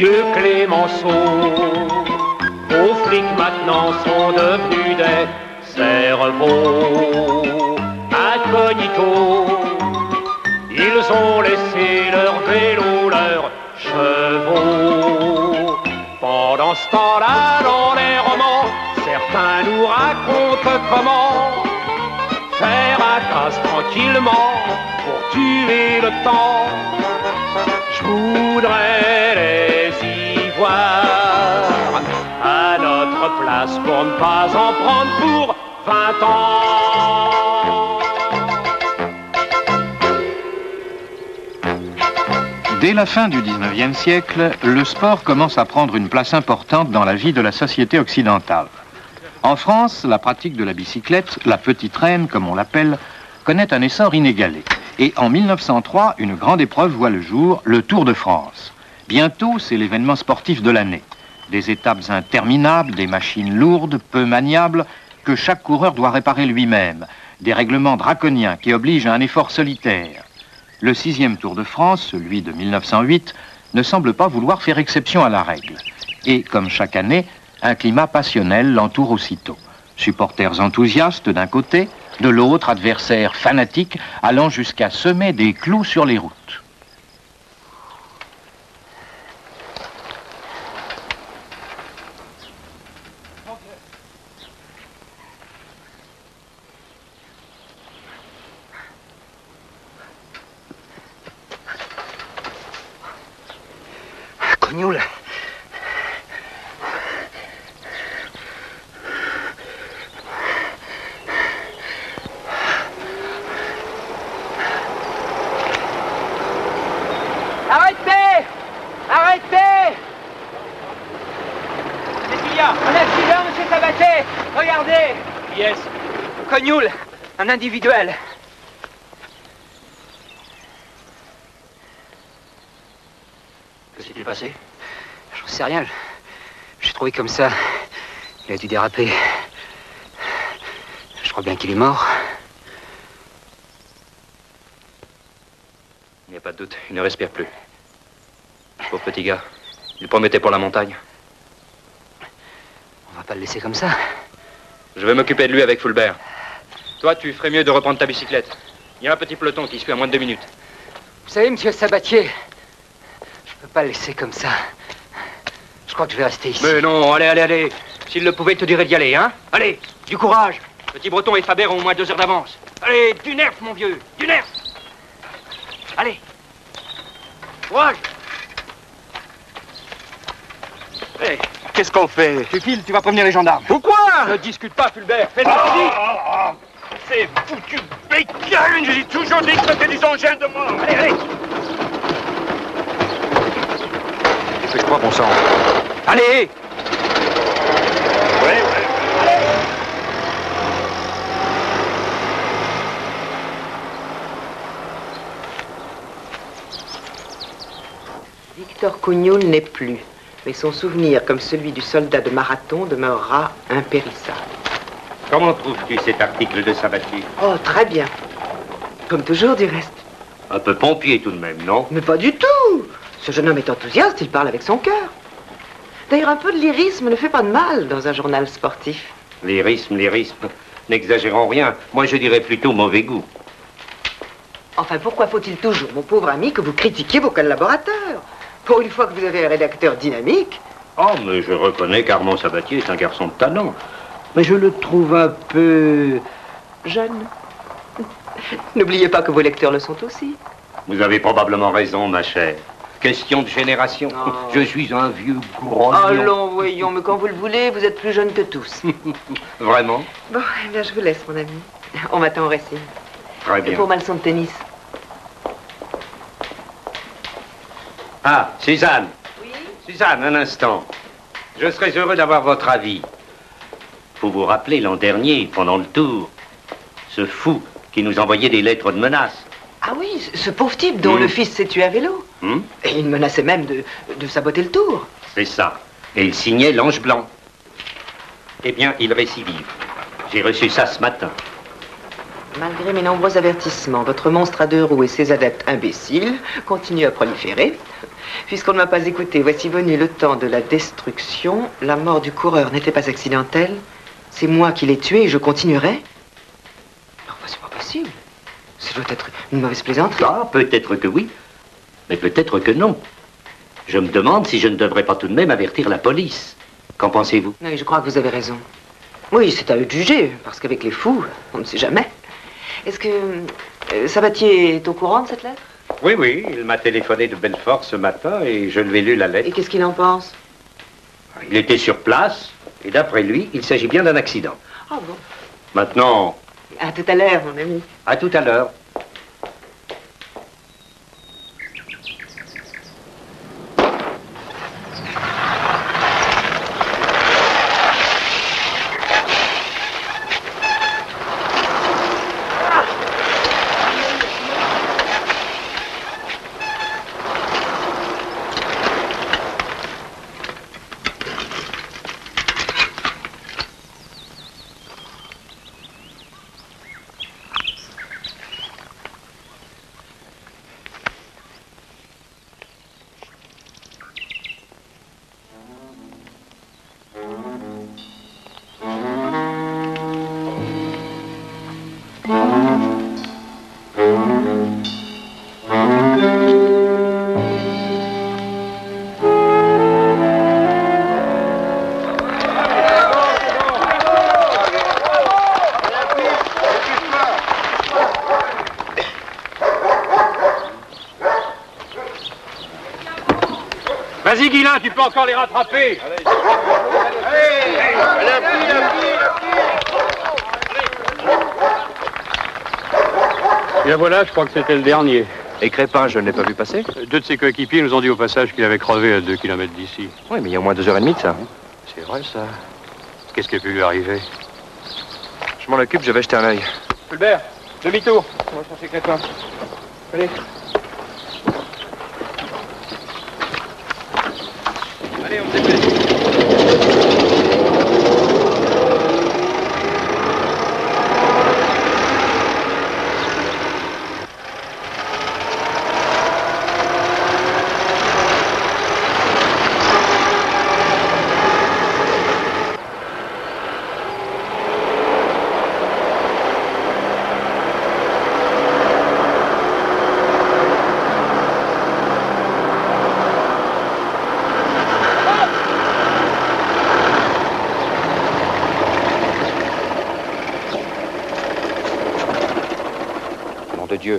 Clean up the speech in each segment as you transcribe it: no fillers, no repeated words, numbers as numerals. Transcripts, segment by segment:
Dieu Clémenceau. Aux flics maintenant sont devenus des cerveaux incognito. Ils ont laissé leur vélo, leurs chevaux. Pendant ce temps-là, dans les romans, certains nous racontent comment faire un casse tranquillement pour tuer le temps. Je voudrais les y voir à notre place pour ne pas en prendre pour 20 ans. Dès la fin du 19e siècle, le sport commence à prendre une place importante dans la vie de la société occidentale. En France, la pratique de la bicyclette, la petite reine comme on l'appelle, connaît un essor inégalé. Et en 1903, une grande épreuve voit le jour, le Tour de France. Bientôt, c'est l'événement sportif de l'année. Des étapes interminables, des machines lourdes, peu maniables, que chaque coureur doit réparer lui-même. Des règlements draconiens qui obligent à un effort solitaire. Le 6e Tour de France, celui de 1908, ne semble pas vouloir faire exception à la règle. Et comme chaque année, un climat passionnel l'entoure aussitôt. Supporters enthousiastes d'un côté, de l'autre adversaires fanatiques allant jusqu'à semer des clous sur les routes. Individuel. Que s'est-il passé? J'en sais rien. J'ai trouvé comme ça. Il a dû déraper. Je crois bien qu'il est mort. Il n'y a pas de doute, il ne respire plus. Pauvre petit gars, il promettait pour la montagne. On va pas le laisser comme ça. Je vais m'occuper de lui avec Fulbert. Toi, tu ferais mieux de reprendre ta bicyclette. Il y a un petit peloton qui suit à moins de 2 minutes. Vous savez, monsieur Sabatier, je peux pas le laisser comme ça. Je crois que je vais rester ici. Mais non, allez, allez, allez. S'il le pouvait, il te dirait d'y aller, hein? Allez, du courage. Petit-Breton et Faber ont au moins 2 heures d'avance. Allez, du nerf, mon vieux, du nerf. Allez. Courage. Allez. Qu'est-ce qu'on fait? Tu files, tu vas prévenir les gendarmes. Pourquoi? Ne discute pas, Fulbert. Fais ce que tu dis. C'est foutu bécane! J'ai toujours dit que c'était des engins de mort! Allez, allez! Qu'est-ce que je crois, bon sang? Allez! Ouais, ouais. Victor Cugnot n'est plus, mais son souvenir, comme celui du soldat de marathon, demeurera impérissable. Comment trouves-tu cet article de Sabatier? Oh, très bien. Comme toujours, du reste. Un peu pompier, tout de même, non? Mais pas du tout. Ce jeune homme est enthousiaste, il parle avec son cœur. D'ailleurs, un peu de lyrisme ne fait pas de mal dans un journal sportif. Lyrisme, lyrisme. N'exagérons rien. Moi, je dirais plutôt mauvais goût. Enfin, pourquoi faut-il toujours, mon pauvre ami, que vous critiquiez vos collaborateurs? Pour une fois que vous avez un rédacteur dynamique. Oh, mais je reconnais qu'Armand Sabatier est un garçon de talent. Mais je le trouve un peu... jeune. N'oubliez pas que vos lecteurs le sont aussi. Vous avez probablement raison, ma chère. Question de génération. Oh. Je suis un vieux gros... Allons, voyons, mais quand vous le voulez, vous êtes plus jeune que tous. Vraiment? Bon, eh bien, je vous laisse, mon ami. On m'attend au récit. Très bien. Et pour ma leçon de tennis. Ah, Suzanne. Oui? Suzanne, un instant. Je serais heureux d'avoir votre avis. Vous vous rappelez l'an dernier, pendant le tour, ce fou qui nous envoyait des lettres de menaces. Ah oui, ce pauvre type dont le fils s'est tué à vélo. Et il menaçait même de saboter le tour. C'est ça. Et il signait l'Ange Blanc. Eh bien, il récidive. J'ai reçu ça ce matin. Malgré mes nombreux avertissements, votre monstre à 2 roues et ses adeptes imbéciles continuent à proliférer. Puisqu'on ne m'a pas écouté, voici venu le temps de la destruction. La mort du coureur n'était pas accidentelle. C'est moi qui l'ai tué et je continuerai. Non, bah, c'est pas possible. Ça doit être une mauvaise plaisanterie. Ah, peut-être que oui, mais peut-être que non. Je me demande si je ne devrais pas tout de même avertir la police. Qu'en pensez-vous? Oui, je crois que vous avez raison. Oui, c'est à eux de juger, parce qu'avec les fous, on ne sait jamais. Est-ce que Sabatier est au courant de cette lettre? Oui, oui, il m'a téléphoné de Belfort ce matin et je lui ai lu la lettre. Et qu'est-ce qu'il en pense? Il était sur place et d'après lui, il s'agit bien d'un accident. Ah bon? Maintenant... À tout à l'heure, mon ami. À tout à l'heure. Vas-y, Guilain, tu peux encore les rattraper. Allez, allez. Bien voilà, je crois que c'était le dernier. Et Crépin, je ne l'ai pas vu passer. Deux de ses coéquipiers nous ont dit au passage qu'il avait crevé à 2 km d'ici. Oui, mais il y a au moins 2h30 de ça. C'est vrai, ça. Qu'est-ce qui a pu lui arriver? Je m'en occupe, je vais jeter un œil. Fulbert, demi-tour. On va chercher Crépin. Allez. Allez, on dépêche. Dieu.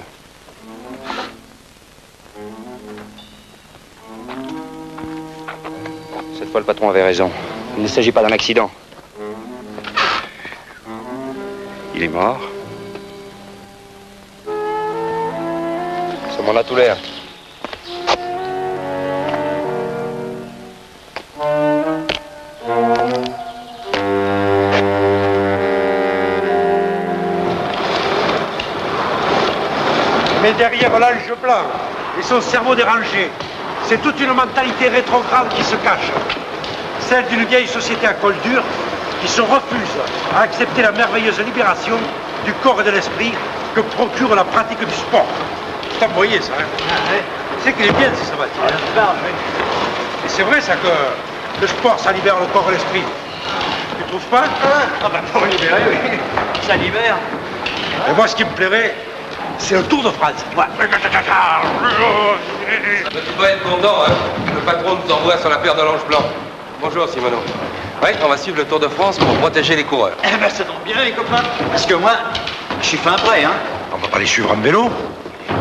Cette fois, le patron avait raison. Il ne s'agit pas d'un accident. Il est mort. Ça m'en a tout l'air. Derrière l'ange blanc et son cerveau dérangé, c'est toute une mentalité rétrograde qui se cache. Celle d'une vieille société à col dur qui se refuse à accepter la merveilleuse libération du corps et de l'esprit que procure la pratique du sport. Vous voyez ça, hein? C'est qu'il est bien, c'est ça, Sabatier. Et c'est vrai, ça, que le sport, ça libère le corps et l'esprit. Tu trouves pas? Ah, bah, pour libérer, oui. Ça libère. Et moi, ce qui me plairait, c'est le Tour de France. Ouais. Ça ne peut pas être content, hein. Le patron nous envoie sur l'affaire de l'ange blanc. Bonjour, Simonon. Oui, on va suivre le Tour de France pour protéger les coureurs. Eh ben, ça tombe bien, les copains. Parce que moi, je suis fin prêt, hein. On va pas les suivre en vélo.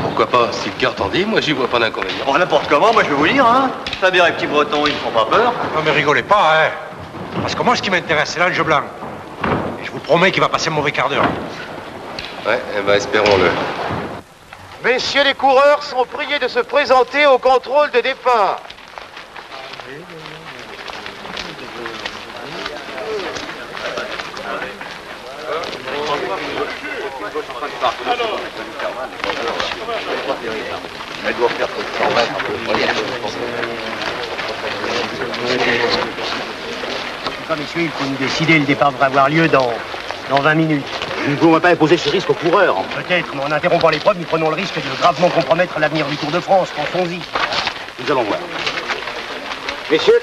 Pourquoi pas? Si le cœur t'en dit, moi, j'y vois pas d'inconvénient. Oh, n'importe comment, moi, je vais vous dire, hein. Faber et Petit-Breton, ils ne font pas peur. Non, mais rigolez pas, hein. Parce que moi, ce qui m'intéresse, c'est l'ange blanc. Et je vous promets qu'il va passer un mauvais quart d'heure. Ouais, eh ben espérons-le. Messieurs les coureurs sont priés de se présenter au contrôle de départ. Messieurs, il faut nous décider, le départ devrait avoir lieu dans 20 minutes. Nous ne pouvons pas imposer ce risque aux coureurs. Peut-être, mais en interrompant l'épreuve, nous prenons le risque de gravement compromettre l'avenir du Tour de France. Pensons-y. Nous allons voir. Messieurs,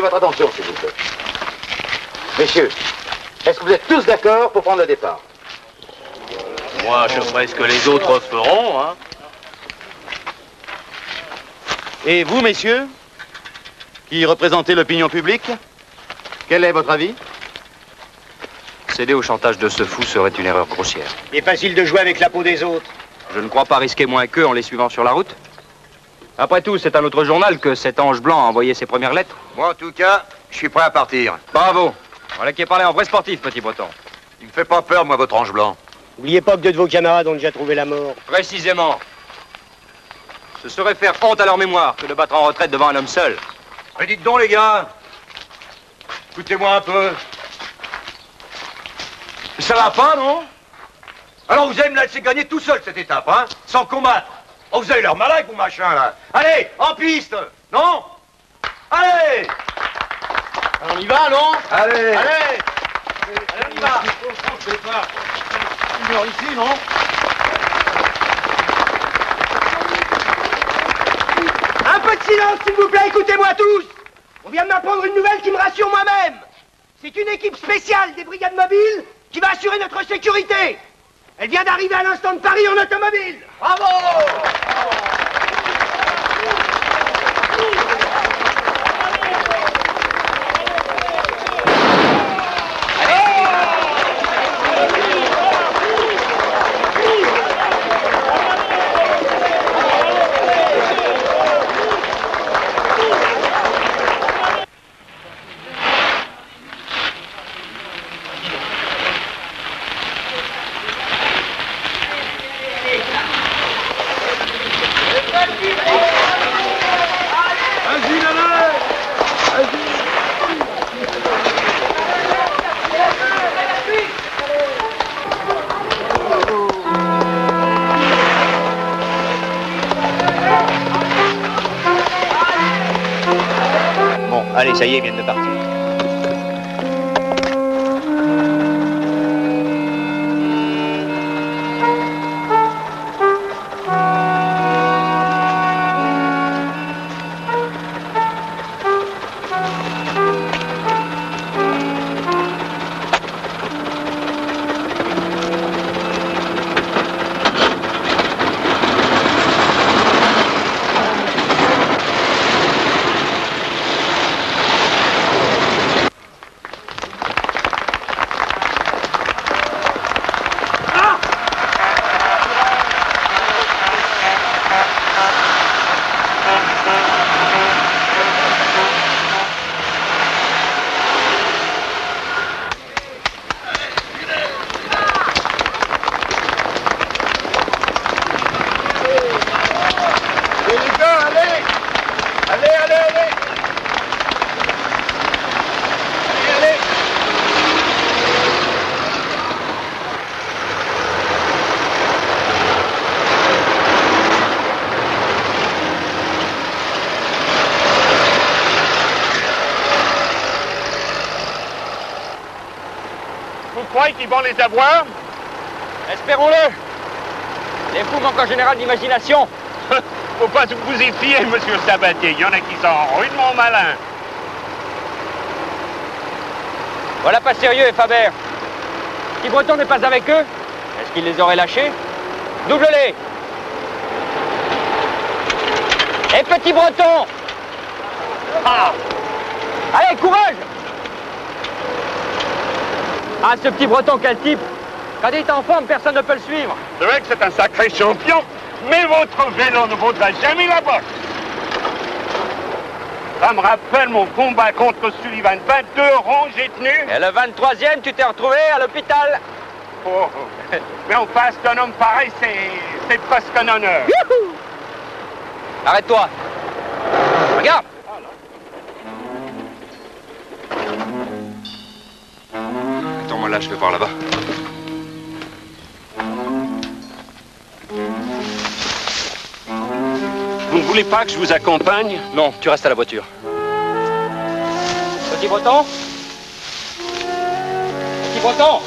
votre attention, s'il vous plaît. Messieurs, est-ce que vous êtes tous d'accord pour prendre le départ? Moi, je ferai ce que les autres feront, hein. Et vous, messieurs, qui représentez l'opinion publique, quel est votre avis? Céder au chantage de ce fou serait une erreur grossière. Il est facile de jouer avec la peau des autres. Je ne crois pas risquer moins qu'eux en les suivant sur la route. Après tout, c'est à notre journal que cet ange blanc a envoyé ses premières lettres. Moi, en tout cas, je suis prêt à partir. Bravo. Voilà qui est parlé en vrai sportif, petit Breton. Il me fait pas peur, moi, votre ange blanc. N'oubliez pas que deux de vos camarades ont déjà trouvé la mort. Précisément. Ce serait faire honte à leur mémoire que de battre en retraite devant un homme seul. Mais dites donc, les gars. Écoutez-moi un peu. Ça va pas, non? Alors vous allez me laisser gagner tout seul cette étape, hein? Sans combattre. Oh, vous avez leur malin, vous, machin, là. Allez, en piste. Non? Allez. Alors, on y va, non? Allez. Allez. Allez, on y va. Une heure ici, non? Un peu de silence, s'il vous plaît, écoutez-moi tous. On vient de m'apprendre une nouvelle qui me rassure moi-même. C'est une équipe spéciale des brigades mobiles qui va assurer notre sécurité. Elle vient d'arriver à l'instant de Paris en automobile. Bravo! Allez, ça y est, ils viennent de partir. Ils vont les avoir. Espérons-le. Les fous manquent en général d'imagination. Faut pas vous y fier, monsieur Sabatier. Il y en a qui sont rudement malins. Voilà pas sérieux, Faber. Si Breton n'est pas avec eux, est-ce qu'il les aurait lâchés? Double-les. Et petit Breton. Ah. Allez, courage. Ah, ce petit Breton, quel type! Quand il est en forme, personne ne peut le suivre. C'est vrai que c'est un sacré champion, mais votre vélo ne vaudra jamais la boxe. Ça me rappelle mon combat contre Sullivan. 22 ronds, j'ai tenu. Et le 23e, tu t'es retrouvé à l'hôpital. Oh, mais en face d'un homme pareil, c'est presque un honneur. Youhou! Arrête-toi. Regarde. Là, je vais voir là-bas. Vous ne voulez pas que je vous accompagne? Non, tu restes à la voiture. Petit Breton? Petit Breton?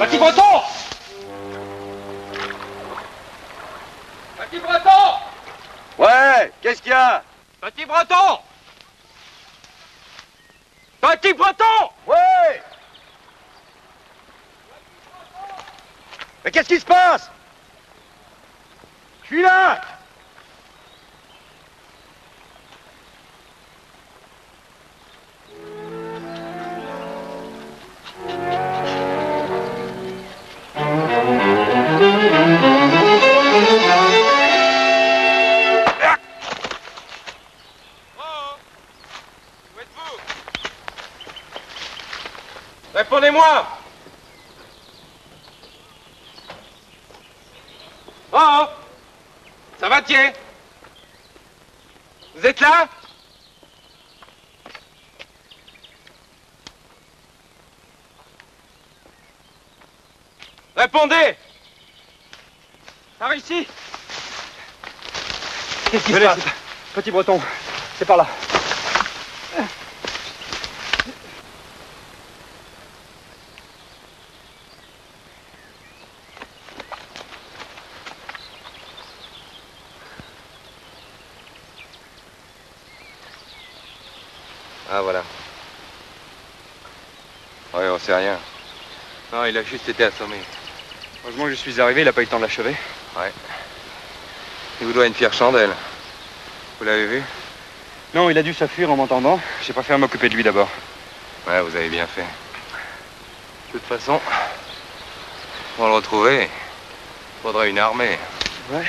Petit Breton? Ouais, qu'est-ce qu'il y a? Petit-Breton! Petit-Breton! Ouais! Mais qu'est-ce qui se passe? Je suis là! Répondez-moi! Oh! Sabatier! Vous êtes là? Répondez! Par ici! Qu'est-ce qui se passe? Petit-Breton, c'est par là. Ah, voilà. Ouais, on sait rien. Non, il a juste été assommé. Heureusement que je suis arrivé, il n'a pas eu le temps de l'achever. Ouais. Il vous doit une fière chandelle. Vous l'avez vu? Non, il a dû s'affuir en m'entendant. J'ai préféré m'occuper de lui d'abord. Ouais, vous avez bien fait. De toute façon, pour le retrouver, il faudrait une armée. Ouais.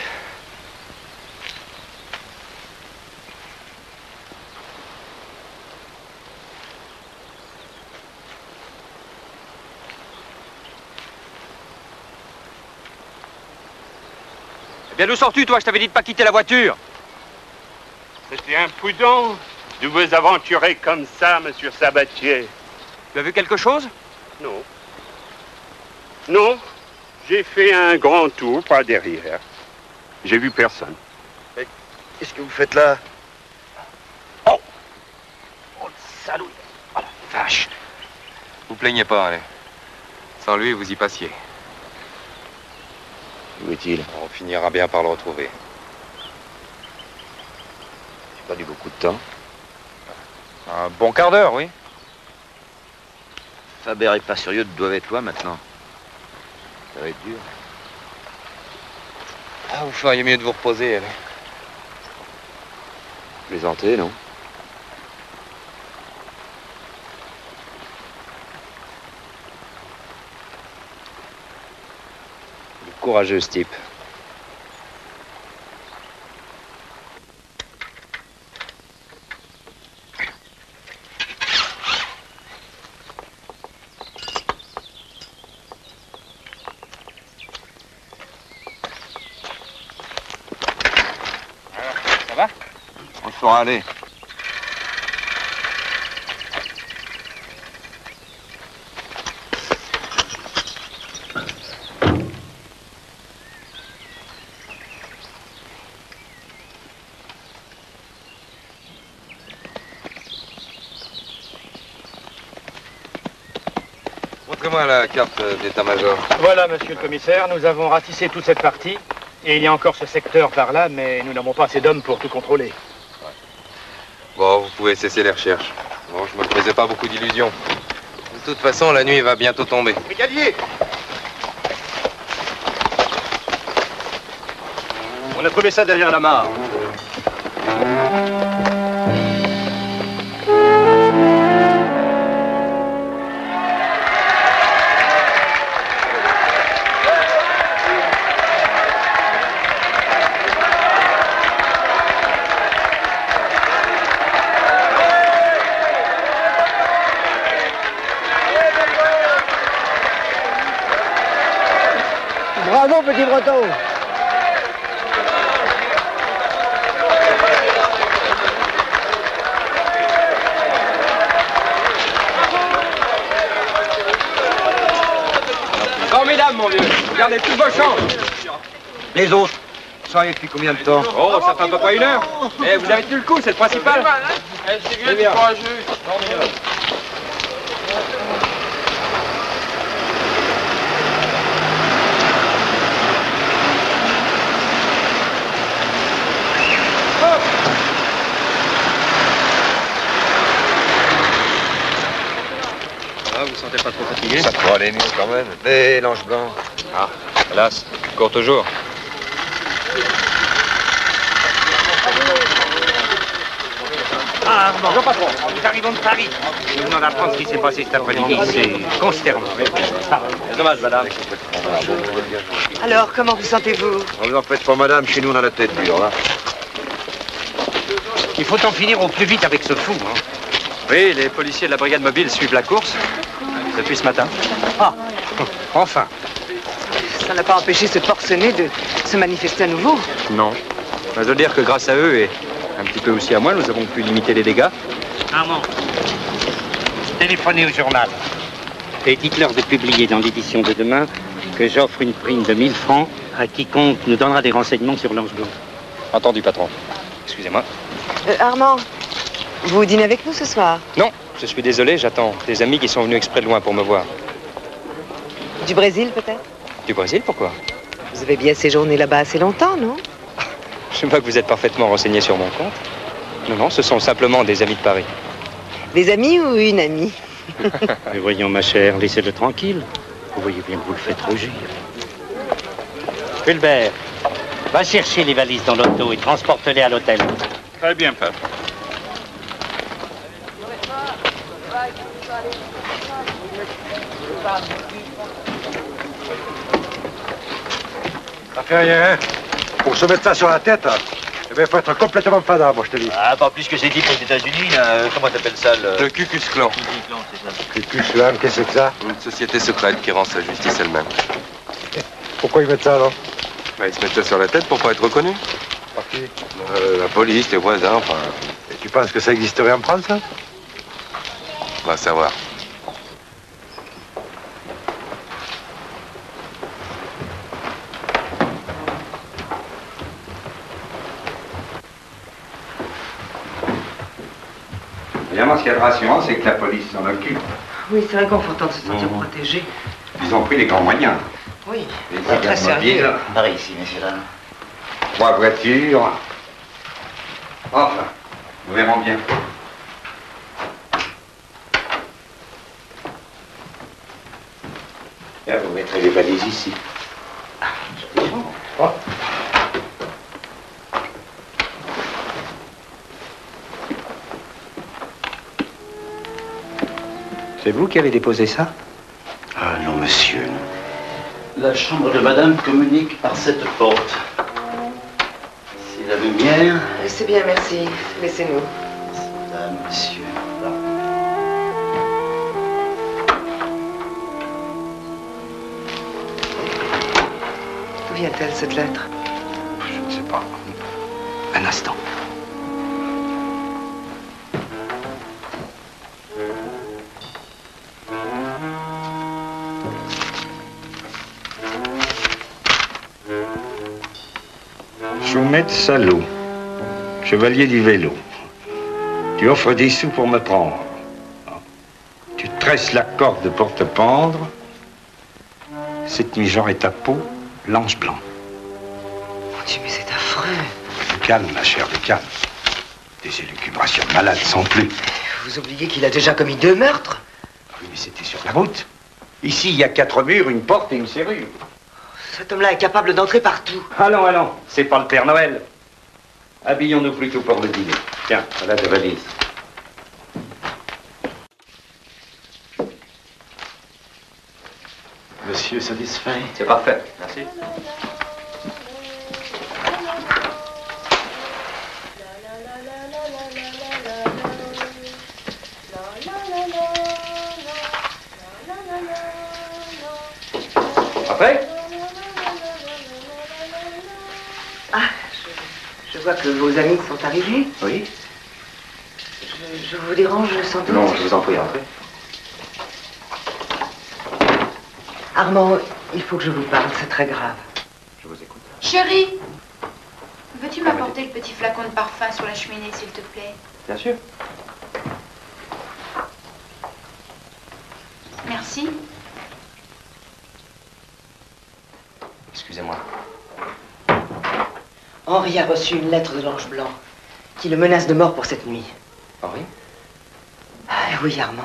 Viens d'où sors-tu, toi? Je t'avais dit de pas quitter la voiture. C'était imprudent de vous aventurer comme ça, monsieur Sabatier. Tu as vu quelque chose? Non. Non, j'ai fait un grand tour par derrière. J'ai vu personne. Mais qu'est-ce que vous faites là? Oh! Oh, le salaud! Oh, la vache! Vous plaignez pas, allez. Sans lui, vous y passiez. Où est-il? On finira bien par le retrouver. J'ai perdu beaucoup de temps. Un bon quart d'heure, oui. Faber et Passerieux doivent être loin maintenant. Ça va être dur. Ah, vous feriez mieux de vous reposer, allez. Plaisantez, non? Courageux, ce type. Ça va? On le fera aller. La carte d'état-major. Voilà, monsieur le commissaire, nous avons ratissé toute cette partie et il y a encore ce secteur par là, mais nous n'avons pas assez d'hommes pour tout contrôler. Ouais. Bon, vous pouvez cesser les recherches. Bon, je me faisais pas beaucoup d'illusions. De toute façon, la nuit va bientôt tomber. Brigadier! On a trouvé ça derrière la mare. Les autres, ça arrive depuis combien de temps? Oh, ça fait à peu près une heure. Eh, vous avez tenu le coup, c'est le principal. C'est bien, courageux. Hop. pas trop fatigué? Ça pourrait aller mieux quand même. Mais l'ange blanc. Ah, hélas, court toujours. Ah, bonjour patron, nous arrivons de Paris. Nous venons d'apprendre ce qui s'est passé cet après-midi. C'est consternant. Dommage, madame. Alors, comment vous sentez-vous? On vous en faites pas, madame. Chez nous, on a la tête dure. Hein. Il faut en finir au plus vite avec ce fou. Hein. Oui, les policiers de la brigade mobile suivent la course depuis ce matin. Ah, enfin. Ça n'a pas empêché ce forcené de se manifester à nouveau? Non. Je dois dire que grâce à eux et un petit peu aussi à moi, nous avons pu limiter les dégâts. Armand, téléphonez au journal. Et dites-leur de publier dans l'édition de demain que j'offre une prime de 1000 francs à quiconque nous donnera des renseignements sur l'ange blanc. Entendu, patron. Excusez-moi. Armand, vous dînez avec nous ce soir? Non, je suis désolé, j'attends des amis qui sont venus exprès de loin pour me voir. Du Brésil, peut-être? Du Brésil, pourquoi? Vous avez bien séjourné là-bas assez longtemps, non? Je vois que vous êtes parfaitement renseigné sur mon compte. Non, non, ce sont simplement des amis de Paris. Des amis ou une amie? Mais voyons, ma chère, laissez-le tranquille. Vous voyez bien que vous le faites rougir. Fulbert, va chercher les valises dans l'auto et transporte-les à l'hôtel. Très bien, papa. Ça fait rien, hein? Pour se mettre ça sur la tête, eh bien, faut être complètement fada, moi, je te dis. Ah, pas plus que c'est dit pour les États-Unis, comment t'appelles ça, le Ku Klux Klan. Le Ku Klux Klan, qu'est-ce que c'est ça? Une société secrète qui rend sa justice elle-même. Pourquoi ils mettent ça, alors? Bah, ils se mettent ça sur la tête pour pas être reconnus. Par qui? La police, les voisins, enfin... Et tu penses que ça existerait en France, ça? On va savoir. Évidemment, ce qu'il y a de rassurant, c'est que la police s'en occupe. Oui, c'est réconfortant de se sentir protégé. Ils ont pris les grands moyens. Oui, c'est très sérieux. Par ici, messieurs, dames. 3 voitures. Enfin, nous verrons bien. Là, vous mettrez les valises ici. Ah, je comprends. C'est vous qui avez déposé ça? Ah non, monsieur. La chambre de madame communique par cette porte. C'est la lumière. C'est bien, merci. Laissez-nous. C'est là, monsieur. Là. D'où vient-elle, cette lettre? Je ne sais pas. Un instant. Chaumette Salaud, chevalier du vélo. Tu offres des sous pour me prendre. Tu tresses la corde pour te pendre. Cette nuit, j'aurai ta peau, l'ange blanc. Mon Dieu, mais c'est affreux. Du calme, ma chère, du calme. Des élucubrations malades sans plus. Vous oubliez qu'il a déjà commis 2 meurtres? Ah oui, mais c'était sur la route. Ici, il y a 4 murs, une porte et une serrure. Cet homme-là est capable d'entrer partout. Allons, allons, c'est pas le Père Noël. Habillons-nous plutôt pour le dîner. Tiens, voilà tes valises. Monsieur satisfait? C'est parfait, merci. Après? Je vois que vos amis sont arrivés. Oui. Je vous dérange, sans doute. Non, je vous en prie, entrez. Armand, il faut que je vous parle, c'est très grave. Je vous écoute. Chérie, veux-tu m'apporter le petit flacon de parfum sur la cheminée, s'il te plaît? Bien sûr. Merci. Excusez-moi. Henri a reçu une lettre de l'ange blanc qui le menace de mort pour cette nuit. Henri? Ah oui, Armand.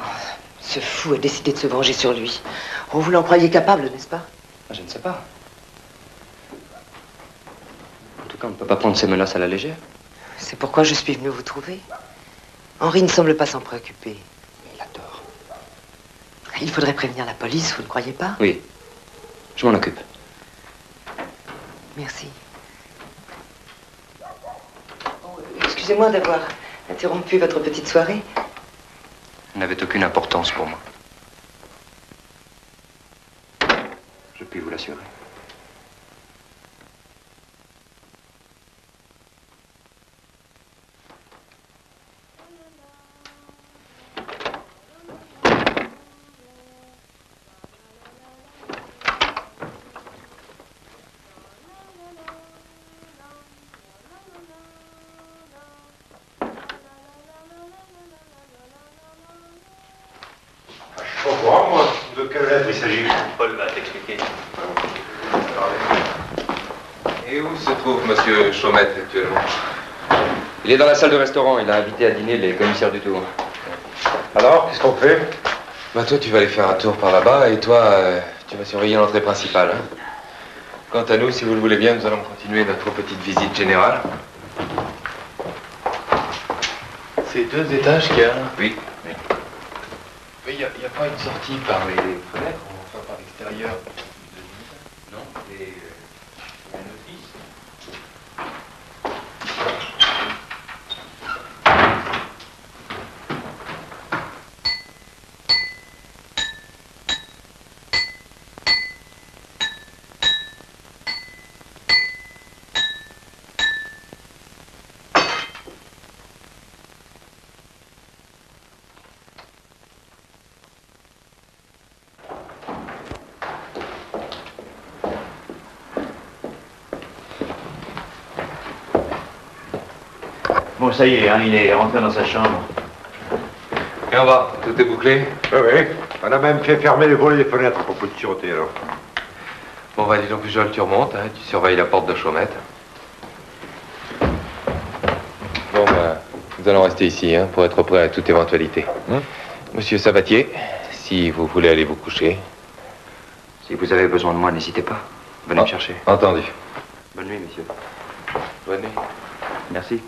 Ce fou a décidé de se venger sur lui. Oh, vous l'en croyez capable, n'est-ce pas? Je ne sais pas. En tout cas, on ne peut pas prendre ces menaces à la légère. C'est pourquoi je suis venu vous trouver. Henri ne semble pas s'en préoccuper. Il a tort. Il faudrait prévenir la police, vous ne croyez pas? Oui, je m'en occupe. Merci. Oh, excusez-moi d'avoir interrompu votre petite soirée. Elle n'avait aucune importance pour moi. Je puis vous l'assurer. Paul va t'expliquer. Et où se trouve monsieur Chaumette actuellement? Il est dans la salle de restaurant, il a invité à dîner les commissaires du Tour. Alors, qu'est-ce qu'on fait? Bah toi tu vas aller faire un tour par là-bas et toi tu vas surveiller l'entrée principale. Hein. Quant à nous, si vous le voulez bien, nous allons continuer notre petite visite générale. C'est 2 étages qu'il y a? Oui. Mais il n'y a pas une sortie par les fenêtres, enfin par l'extérieur de l'île? Non, les bon, ça y est, hein, il est rentré dans sa chambre. Et on va, tout est bouclé? Oui, oui. On a même fait fermer les volets des fenêtres pour plus de sûreté, alors. Bon, bah, dis donc, Pujol, tu remontes, hein, tu surveilles la porte de Chaumette. Bon, bah, nous allons rester ici, hein, pour être prêts à toute éventualité. Hein? Monsieur Sabatier, si vous voulez aller vous coucher. Si vous avez besoin de moi, n'hésitez pas. Venez me chercher. Entendu. Bonne nuit, monsieur. Bonne nuit. Merci.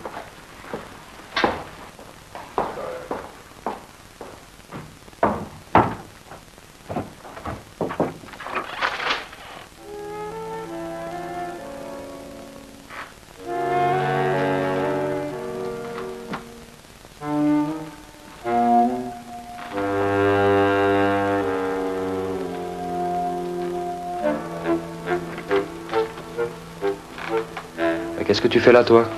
Qu'est-ce que tu fais là, toi?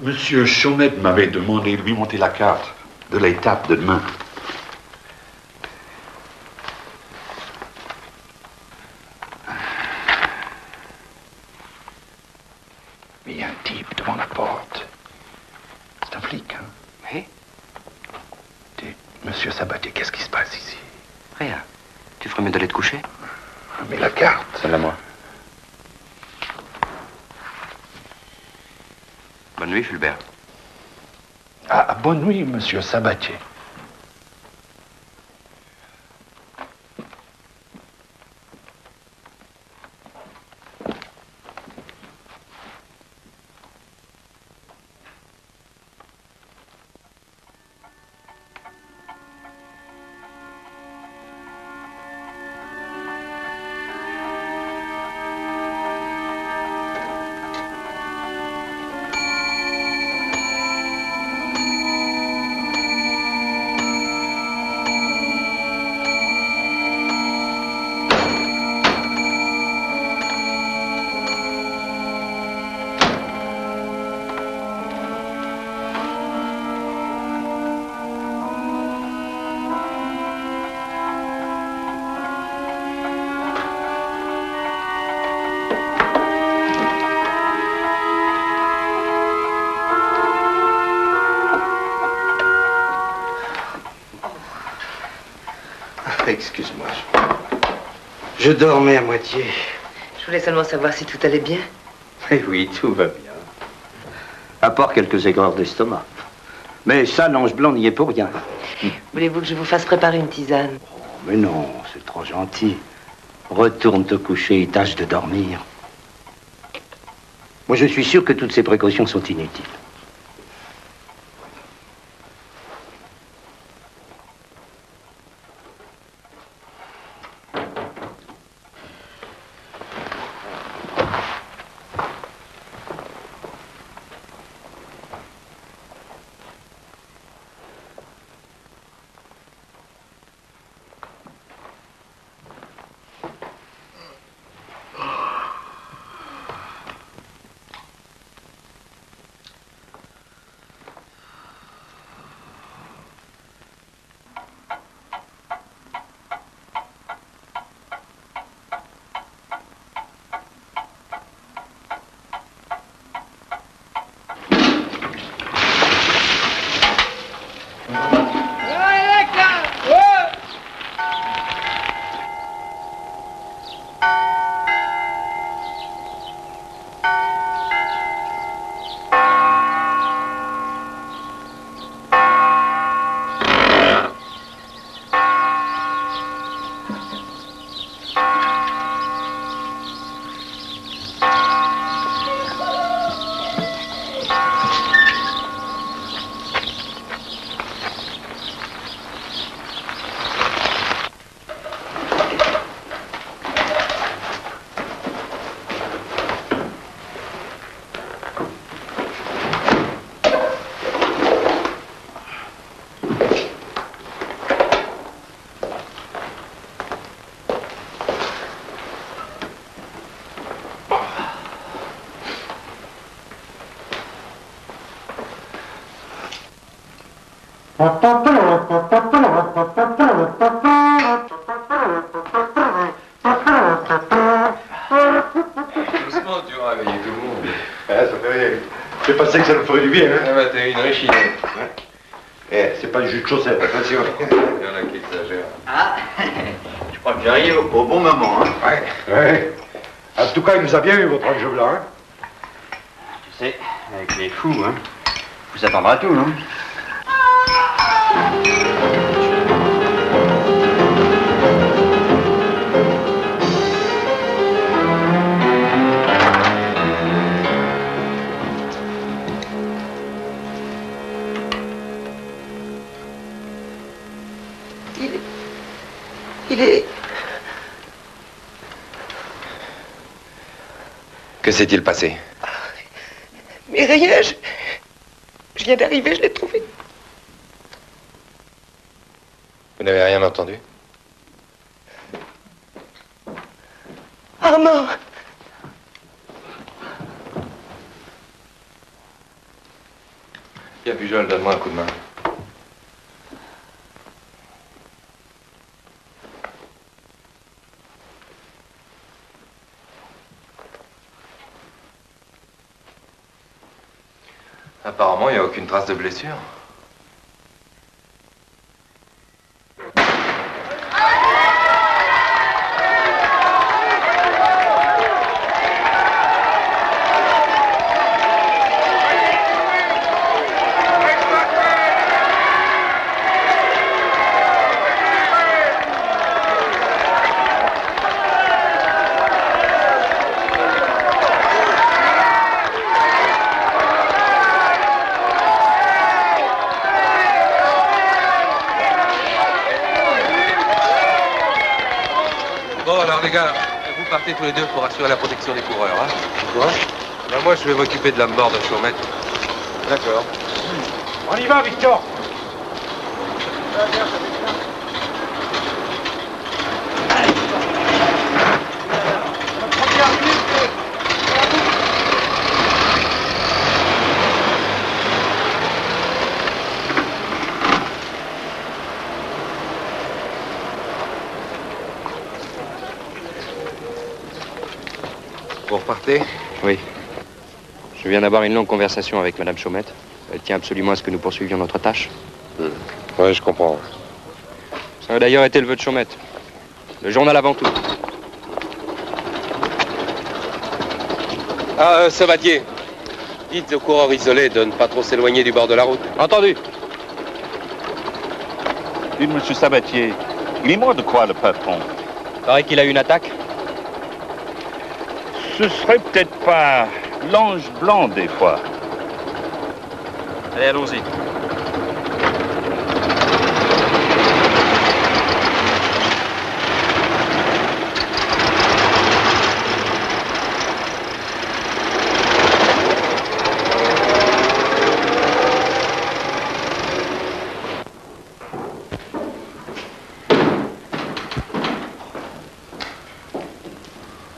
Monsieur Chaumette m'avait demandé de lui monter la carte de l'étape de demain. Mais il y a un type devant la porte. C'est un flic, hein? Oui. Monsieur Sabatier, qu'est-ce qui se passe ici? Rien. Tu ferais mieux d'aller te coucher? Mais la carte, celle-là, moi. Bonne nuit, Fulbert. Ah, bonne nuit, monsieur Sabatier. Excuse-moi. Je dormais à moitié. Je voulais seulement savoir si tout allait bien. Eh oui, tout va bien. À part quelques aigreurs d'estomac. Mais ça, l'ange blanc n'y est pour rien. Voulez-vous que je vous fasse préparer une tisane? Oh, mais non, c'est trop gentil. Retourne te coucher et tâche de dormir. Moi, je suis sûr que toutes ces précautions sont inutiles. Ça a bien eu votre ange blanc, hein? Tu sais, avec les fous, hein? Vous attendrez à tout, non? Que s'est-il passé? Mais rien, je viens d'arriver, je l'ai trouvé. Vous n'avez rien entendu? Armand! Viens, Pujol, donne-moi un coup de main. Apparemment, il n'y a aucune trace de blessure. Tous les deux pour assurer la protection des coureurs. Hein? Quoi? Ben moi, je vais m'occuper de la mort de Chaumette. D'accord. On y va, Victor! Oui. Je viens d'avoir une longue conversation avec Madame Chaumette. Elle tient absolument à ce que nous poursuivions notre tâche. Oui, je comprends. Ça a d'ailleurs été le vœu de Chaumette. Le journal avant tout. Sabatier, dites aux coureurs isolés de ne pas trop s'éloigner du bord de la route. Entendu. Dites, monsieur Sabatier, il est mort de quoi, le patron? Il paraît qu'il a eu une attaque. Ce serait peut-être pas l'ange blanc, des fois. Allez, allons-y.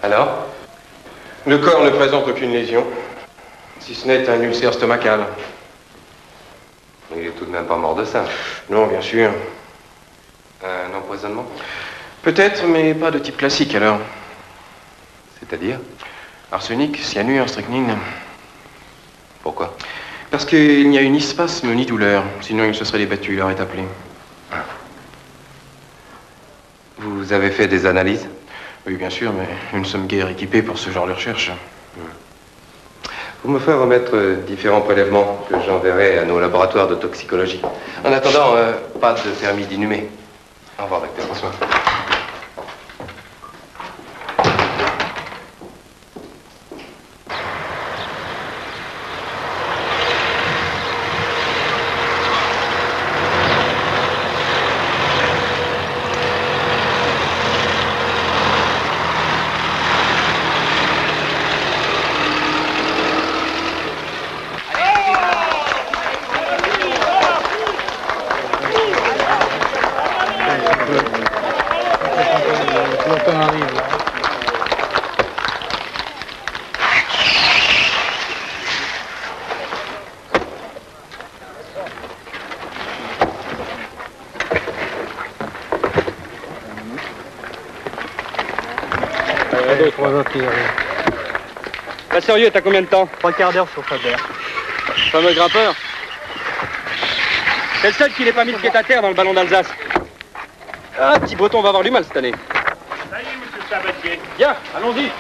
Alors? Le corps ne présente aucune lésion, si ce n'est un ulcère stomacal. Il est tout de même pas mort de ça. Non, bien sûr. Un empoisonnement? Peut-être, mais pas de type classique, alors. C'est-à-dire? Arsenic, cyanure, strychnine. Pourquoi? Parce qu'il n'y a eu ni spasme, ni douleur. Sinon, il se serait débattu, il aurait appelé. Vous avez fait des analyses? Oui, bien sûr, mais nous ne sommes guère équipés pour ce genre de recherche. Vous me faites remettre différents prélèvements que j'enverrai à nos laboratoires de toxicologie. En attendant, pas de permis d'inhumer. Au revoir, docteur. Bonsoir. Pas sérieux, t'as combien de temps? 3 quarts d'heure sur Faber. Fameux grimpeur. C'est le seul qui n'ait pas mis le pied à terre dans le ballon d'Alsace. Ah, petit Breton, on va avoir du mal cette année. Ça y est, monsieur Sabatier. Bien, allons-y.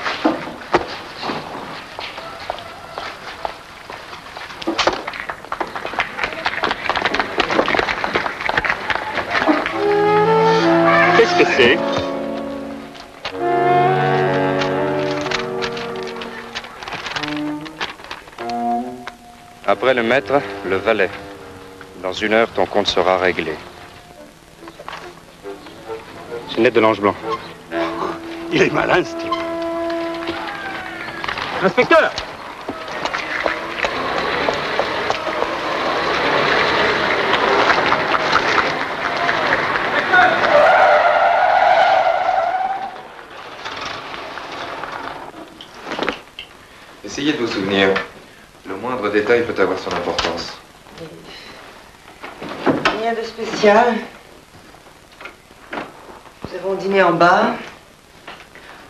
Qu'est-ce que c'est? Après le maître, le valet. Dans 1 heure, ton compte sera réglé. C'est net de l'ange blanc. Il est malin, ce type. Inspecteur! Essayez de vous souvenir. Le moindre détail peut avoir son importance. Rien de spécial. Nous avons dîné en bas.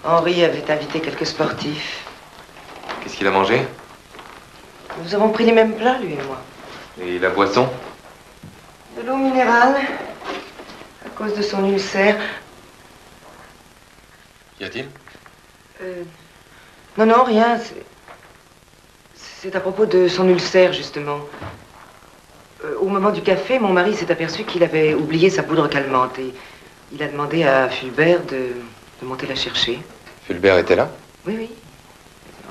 Henri avait invité quelques sportifs. Qu'est-ce qu'il a mangé? Nous avons pris les mêmes plats, lui et moi. Et la boisson? De l'eau minérale, à cause de son ulcère. Y a-t-il? Non, non, rien. C'est à propos de son ulcère, justement. Au moment du café, mon mari s'est aperçu qu'il avait oublié sa poudre calmante et il a demandé à Fulbert de monter la chercher. Fulbert était là? Oui, oui.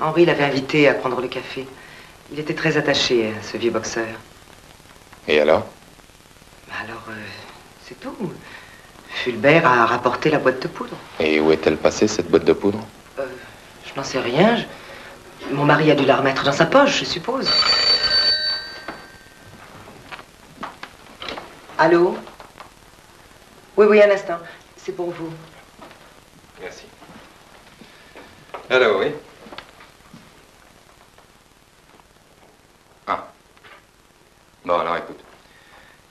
Henri l'avait invité à prendre le café. Il était très attaché à ce vieux boxeur. Et alors? Alors, c'est tout. Fulbert a rapporté la boîte de poudre. Et où est-elle passée, cette boîte de poudre? Je n'en sais rien. Mon mari a dû la remettre dans sa poche, je suppose. Allô? Oui, oui, un instant. C'est pour vous. Merci. Allô, oui? Ah. Bon, alors écoute.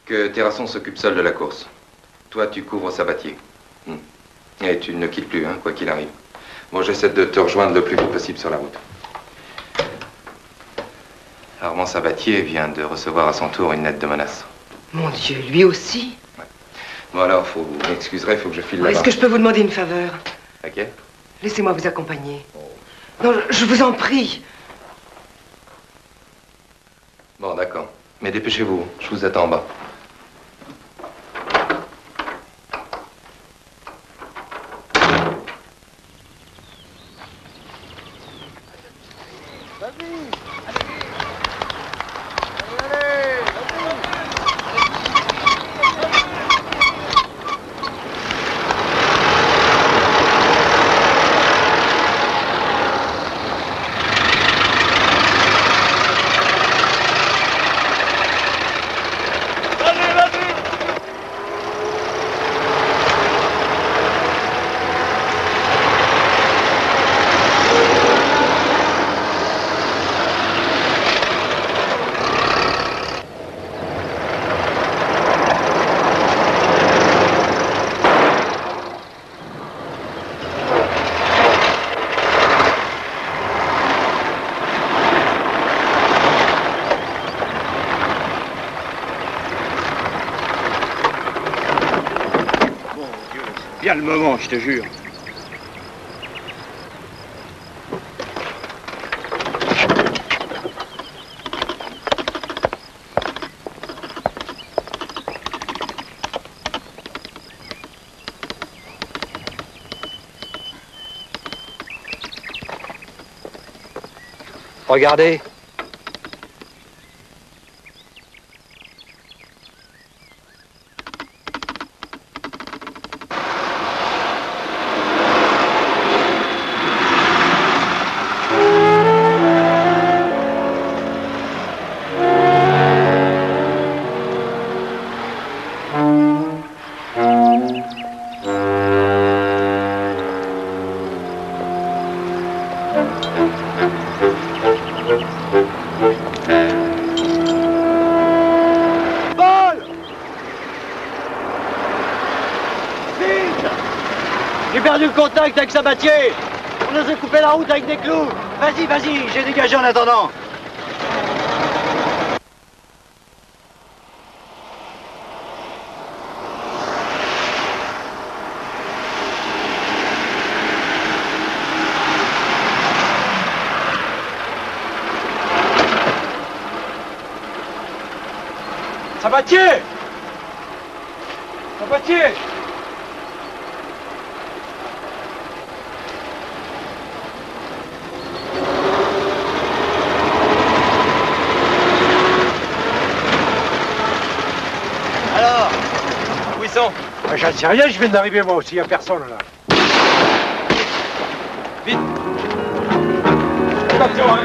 Que Terrasson s'occupe seul de la course. Toi, tu couvres Sabatier. Et tu ne quittes plus, hein, quoi qu'il arrive. Bon, j'essaie de te rejoindre le plus vite possible sur la route. Armand Sabatier vient de recevoir à son tour une lettre de menace. Mon Dieu, lui aussi? Ouais. Bon alors, vous m'excuserez, il faut que je file là-bas. Est-ce que je peux vous demander une faveur? Laquelle? Laissez-moi vous accompagner. Oh. Non, je vous en prie. Bon, d'accord. Mais dépêchez-vous, je vous attends en bas. Le moment, je te jure. Regardez. Contact avec Sabatier. On nous a coupé la route avec des clous. Vas-y, vas-y, j'ai dégagé en attendant. Sabatier! Sabatier! J'en sais rien, je viens d'arriver moi aussi, il n'y a personne là. Vite. Attention, hein.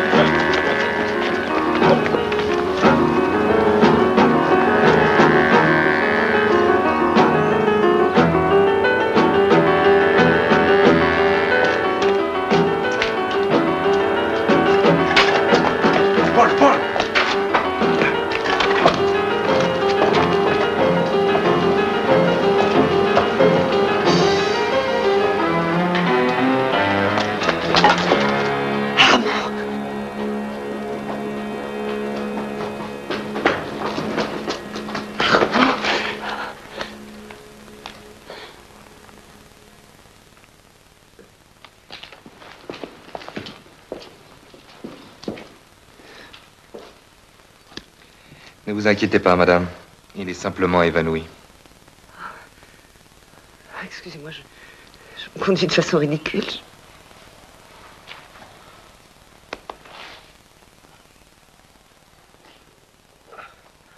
Paul. Ne vous inquiétez pas, madame. Il est simplement évanoui. Excusez-moi, je me conduis de façon ridicule.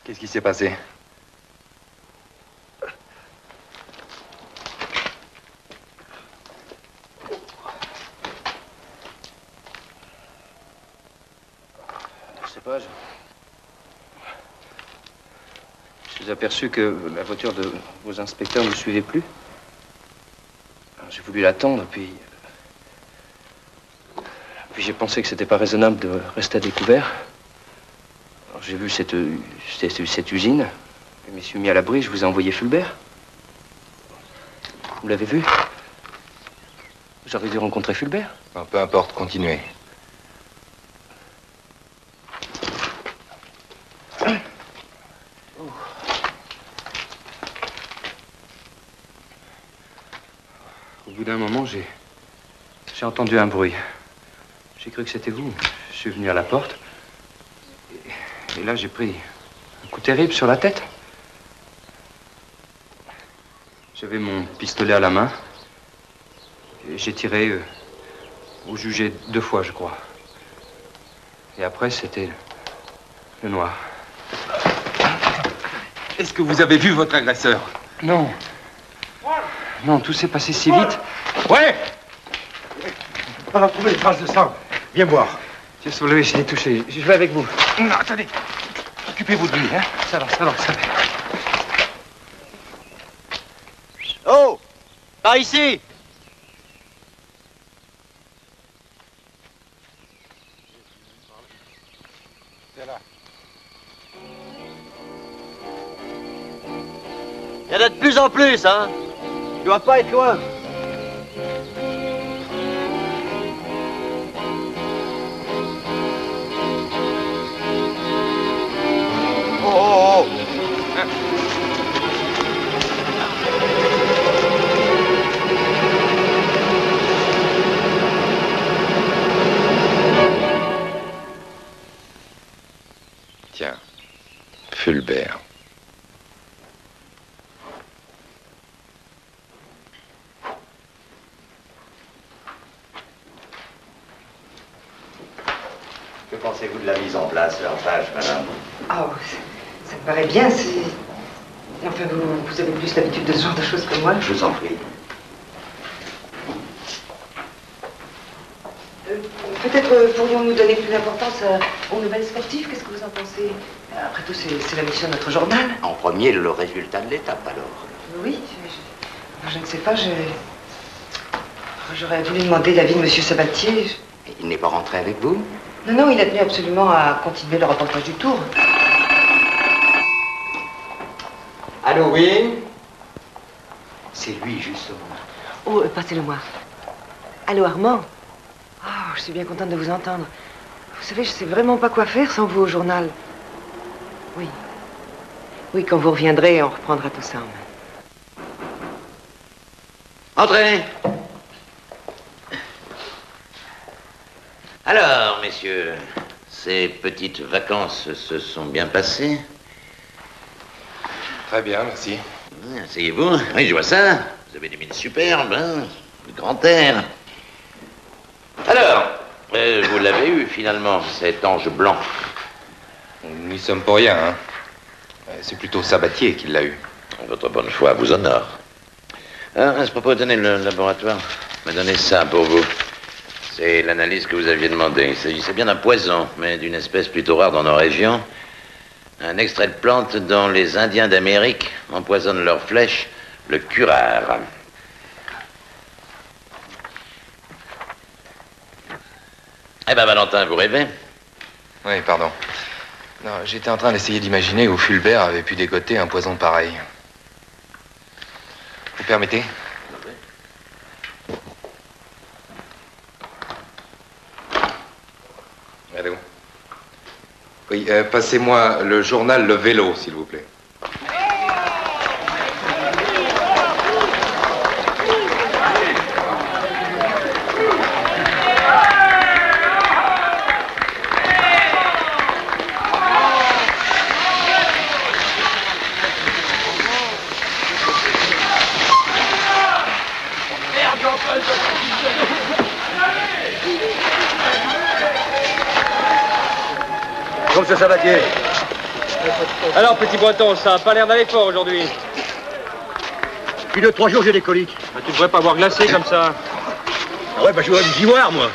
Qu'est-ce qui s'est passé? Je sais pas, J'ai aperçu que la voiture de vos inspecteurs ne me suivait plus. J'ai voulu l'attendre, puis j'ai pensé que c'était pas raisonnable de rester à découvert. J'ai vu cette usine, je m'y suis mis à l'abri, je vous ai envoyé Fulbert. Vous l'avez vu? J'avais dû rencontrer Fulbert. Non, peu importe, continuez. J'ai entendu un bruit. J'ai cru que c'était vous. Je suis venu à la porte. Et là, j'ai pris un coup terrible sur la tête. J'avais mon pistolet à la main. J'ai tiré au jugé 2 fois, je crois. Et après, c'était le noir. Est-ce que vous avez vu votre agresseur? Non. Non, tout s'est passé si vite. Ouais! On a trouvé les traces de sang. Viens voir. Tiens, si vous l'avez essayé de toucher, je vais avec vous. Non, attendez. Occupez-vous de lui, hein. Ça va. Oh! Par ici! Il y en a de plus en plus, hein. Tu dois pas être loin. Oh, oh, oh. Tiens, Fulbert. Que pensez-vous de la mise en place de leur page, madame? Oh, ça me paraît bien, c'est... Enfin, vous avez plus l'habitude de ce genre de choses que moi. Je vous en prie. Peut-être pourrions-nous donner plus d'importance aux nouvelles sportives, qu'est-ce que vous en pensez? Après tout, c'est la mission de notre journal. En premier, le résultat de l'étape, alors. Oui, je ne sais pas, j'aurais voulu demander l'avis de M. Sabatier. Il n'est pas rentré avec vous? Non, non, il a tenu absolument à continuer le reportage du Tour. Allô, oui? C'est lui, justement. Oh, passez-le-moi. Allô, Armand? Oh, je suis bien contente de vous entendre. Vous savez, je sais vraiment pas quoi faire sans vous au journal. Oui. Oui, quand vous reviendrez, on reprendra tout ça en main. Entrez! Alors, messieurs, ces petites vacances se sont bien passées? Très bien, merci. Asseyez-vous. Oui, je vois ça. Vous avez des mines superbes, hein? Le grand air. Alors, vous l'avez eu, finalement, cet ange blanc? Nous n'y sommes pour rien, hein? C'est plutôt Sabatier qui l'a eu. Votre bonne foi vous honore. Alors, à ce propos, tenez le laboratoire. M'a donné ça pour vous. C'est l'analyse que vous aviez demandé. Il s'agissait bien d'un poison, mais d'une espèce plutôt rare dans nos régions. Un extrait de plante dont les Indiens d'Amérique empoisonnent leurs flèches, le curare. Eh ben, Valentin, vous rêvez? Oui, pardon. J'étais en train d'essayer d'imaginer où Fulbert avait pu dégoter un poison pareil. Vous permettez? Allô? Oui, passez-moi le journal Le Vélo, s'il vous plaît. Monsieur Sabatier. Alors, petit Breton, ça n'a pas l'air d'aller fort aujourd'hui. Depuis 2 ou 3 jours, j'ai des coliques. Bah, tu devrais pas boire glacé comme ça. Ah ouais, bah je voudrais me voir, moi.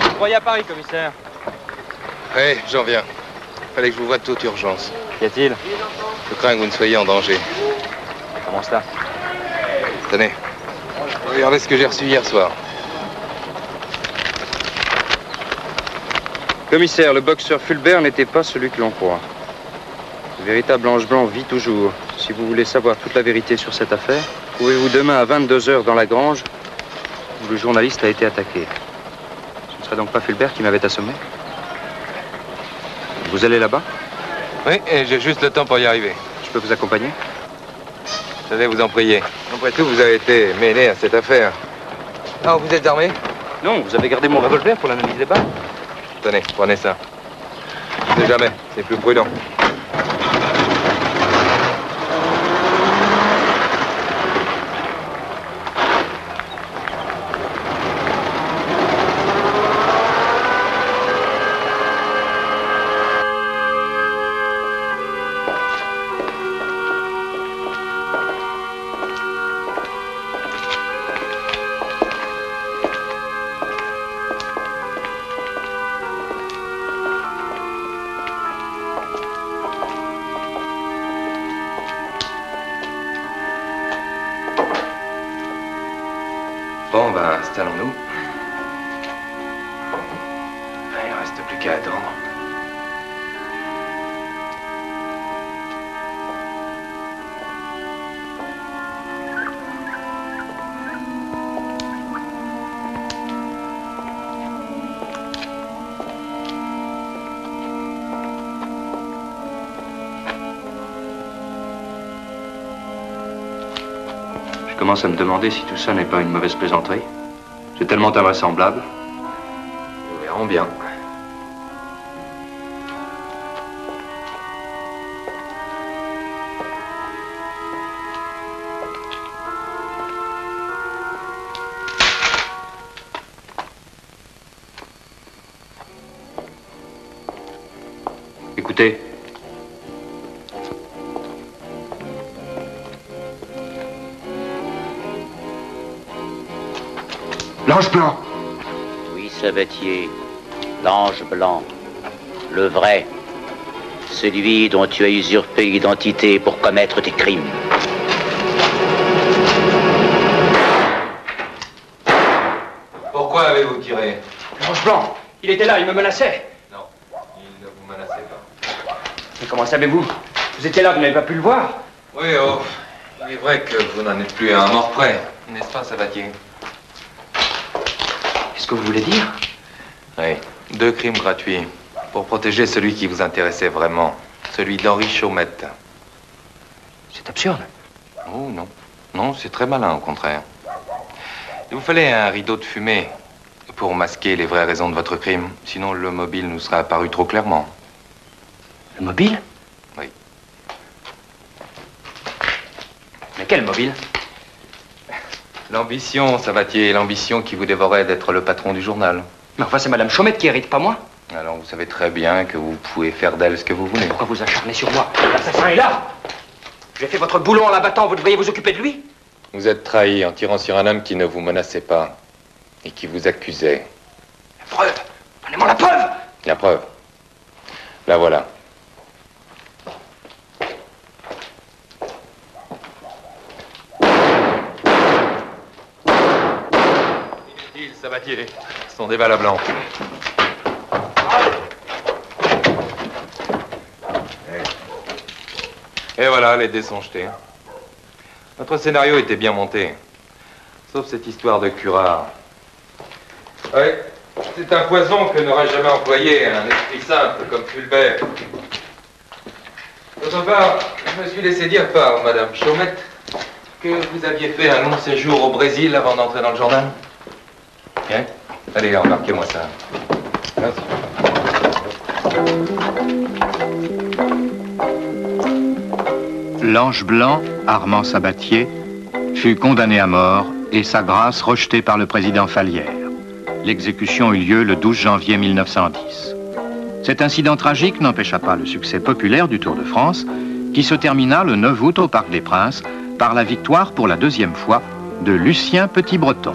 Vous croyez à Paris, commissaire? Oui, j'en viens. Fallait que je vous voie de toute urgence. Qu'y a-t-il? Je crains que vous ne soyez en danger. Comment ça? Tenez, regardez ce que j'ai reçu hier soir. Commissaire, le boxeur Fulbert n'était pas celui que l'on croit. Le véritable ange blanc vit toujours. Si vous voulez savoir toute la vérité sur cette affaire, trouvez-vous demain à 22 h dans la grange où le journaliste a été attaqué. Ce ne serait donc pas Fulbert qui m'avait assommé? Vous allez là-bas? Oui, et j'ai juste le temps pour y arriver. Je peux vous accompagner? J'allais vous en prier. Après tout, vous avez été mêlé à cette affaire. Ah, vous êtes armé? Non, vous avez gardé mon revolver pour l'analyse des balles. Tenez, prenez ça. Ne jamais, c'est plus prudent. Allons-nous. Il ne reste plus qu'à attendre. Je commence à me demander si tout ça n'est pas une mauvaise plaisanterie. C'est tellement invraisemblable. Nous verrons bien. Écoutez. L'ange blanc. Oui, Sabatier, l'ange blanc, le vrai, celui dont tu as usurpé l'identité pour commettre tes crimes. Pourquoi avez-vous tiré? L'ange blanc, il était là, il me menaçait. Non, il ne vous menaçait pas. Mais comment savez-vous? Vous étiez là, vous n'avez pas pu le voir. Oui, oh, il est vrai que vous n'en êtes plus à un mort près, n'est-ce pas, Sabatier? Que vous voulez dire? Oui, deux crimes gratuits pour protéger celui qui vous intéressait vraiment, celui d'Henri Chaumette. C'est absurde. Oh non, non, c'est très malin au contraire. Il vous fallait un rideau de fumée pour masquer les vraies raisons de votre crime, sinon le mobile nous sera apparu trop clairement. Le mobile? Oui. Mais quel mobile? L'ambition, Sabatier, l'ambition qui vous dévorait d'être le patron du journal. Mais enfin, c'est Madame Chaumette qui hérite, pas moi. Alors, vous savez très bien que vous pouvez faire d'elle ce que vous voulez. Pourquoi vous acharnez sur moi? L'assassin est là. J'ai fait votre boulot en l'abattant, vous devriez vous occuper de lui. Vous êtes trahi en tirant sur un homme qui ne vous menaçait pas et qui vous accusait. La preuve? Donnez-moi la preuve! La preuve. La voilà. Sabatier, son débat à blanc. Et voilà, les dés sont jetés. Notre scénario était bien monté. Sauf cette histoire de curare. Oui, c'est un poison que n'aurait jamais employé un esprit simple comme Fulbert. D'autre part, je me suis laissé dire par Madame Chaumette que vous aviez fait un long séjour au Brésil avant d'entrer dans le journal. Bien. Allez, embarquez-moi ça. Merci. L'ange blanc, Armand Sabatier, fut condamné à mort et sa grâce rejetée par le président Fallière. L'exécution eut lieu le 12 janvier 1910. Cet incident tragique n'empêcha pas le succès populaire du Tour de France, qui se termina le 9 août au Parc des Princes par la victoire pour la deuxième fois de Lucien Petit-Breton.